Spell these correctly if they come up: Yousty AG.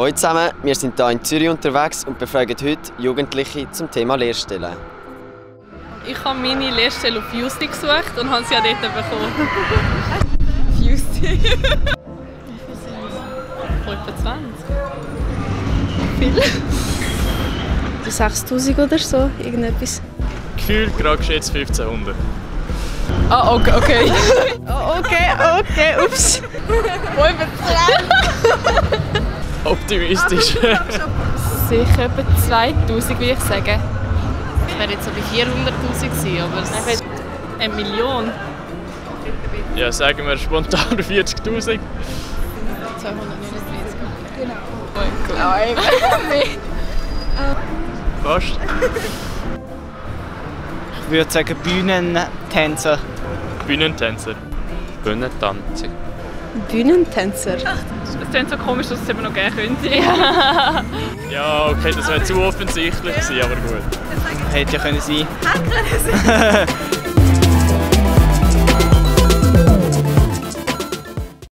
Hallo zusammen, wir sind hier in Zürich unterwegs und befragen heute Jugendliche zum Thema Lehrstellen. Ich habe meine Lehrstelle auf Yousty gesucht und habe sie ja dort bekommen. Yousty? Wie viel sind es? 25. Viel? 6'000 oder so, irgendetwas. Gefühlt gerade geschätzt 1500. Ah, okay, okay. Okay, ups. 25. Optimistisch. Sicher etwa 2000, würde ich sagen. Es wäre jetzt so bei 400'000 gewesen, aber es... 1 Million? Ja, sagen wir spontan 40'000. 239. Genau. Nein, nicht. Fast. Ich würde sagen Bühnentänzer. Bühnentänzer. Bühnentänzer. Bühnentänzer? Es klingt so komisch, dass es eben noch geben könnte. Ja, okay, das wäre zu offensichtlich gewesen, aber gut. Hätte ja können sein.